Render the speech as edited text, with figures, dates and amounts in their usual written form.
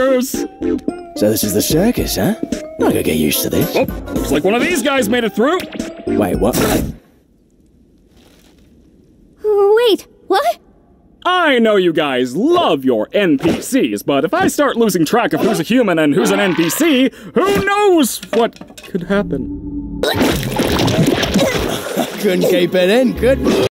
circus! So this is the circus, huh? I gotta get used to this. Oh, looks like one of these guys made it through! Wait, what? Wait, what? I know you guys love your NPCs, but if I start losing track of who's a human and who's an NPC, who knows what could happen? Couldn't keep it in, could we?